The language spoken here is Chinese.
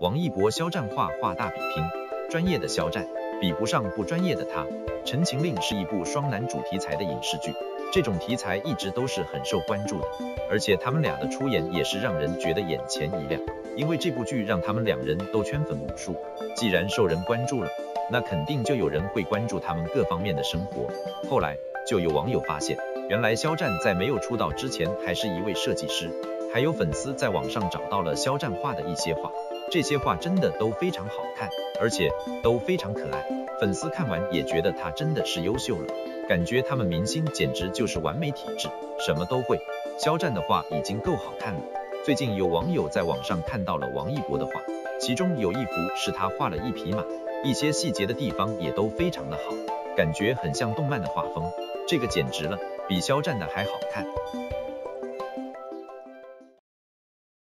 王一博肖战画大比拼，专业的肖战比不上不专业的他。《陈情令》是一部双男主题材的影视剧，这种题材一直都是很受关注的，而且他们俩的出演也是让人觉得眼前一亮，因为这部剧让他们两人都圈粉无数。既然受人关注了，那肯定就有人会关注他们各方面的生活。后来就有网友发现，原来肖战在没有出道之前还是一位设计师，还有粉丝在网上找到了肖战画的一些画，这些画真的都非常好看，而且都非常可爱。粉丝看完也觉得他真的是优秀了，感觉他们明星简直就是完美体质，什么都会。肖战的画已经够好看了。最近有网友在网上看到了王一博的画，其中有一幅是他画了一匹马，一些细节的地方也都非常的好，感觉很像动漫的画风，这个简直了，比肖战的还好看。